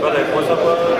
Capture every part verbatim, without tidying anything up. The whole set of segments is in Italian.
Vabbè, cosa può fare?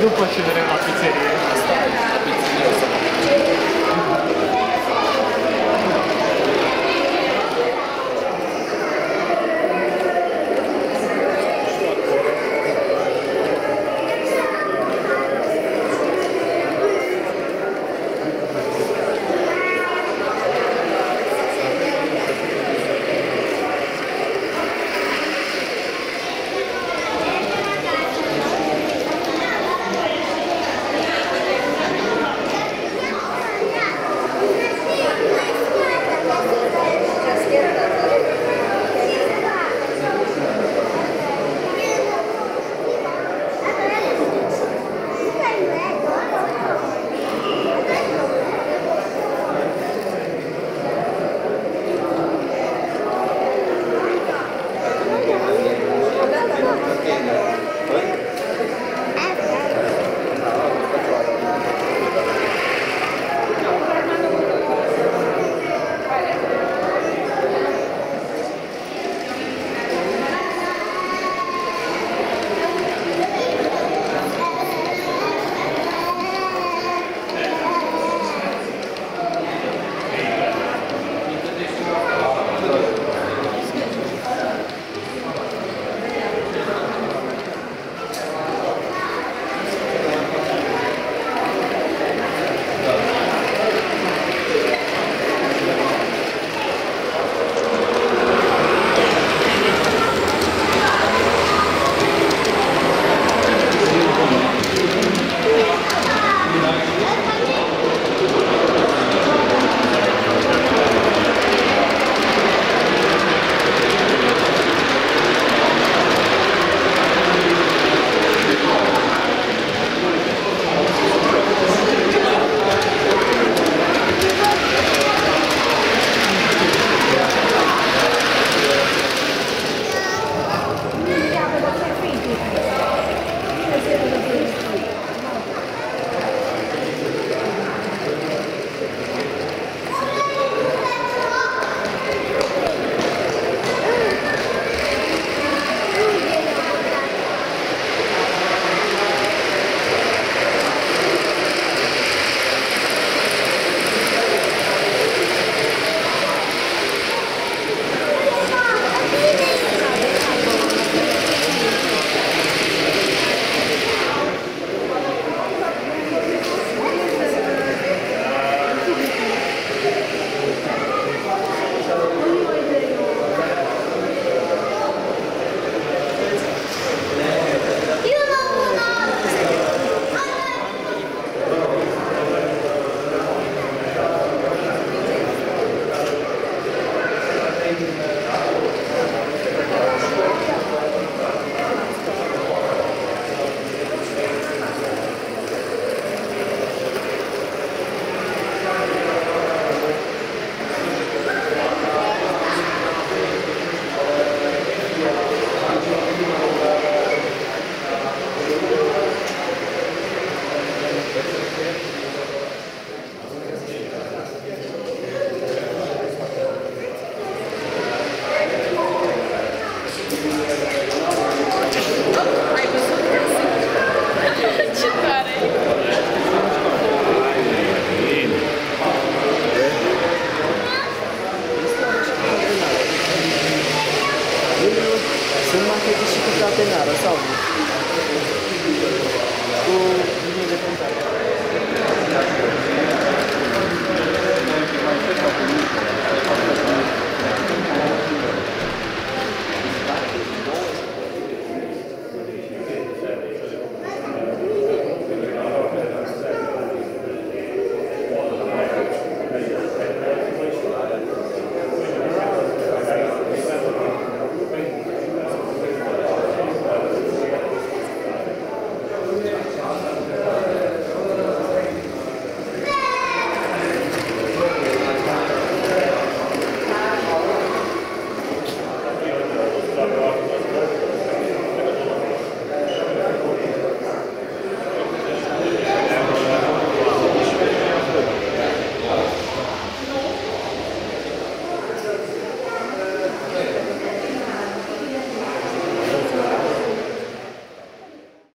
dopo accedere alla pizzeria. La pizzeria sta salve.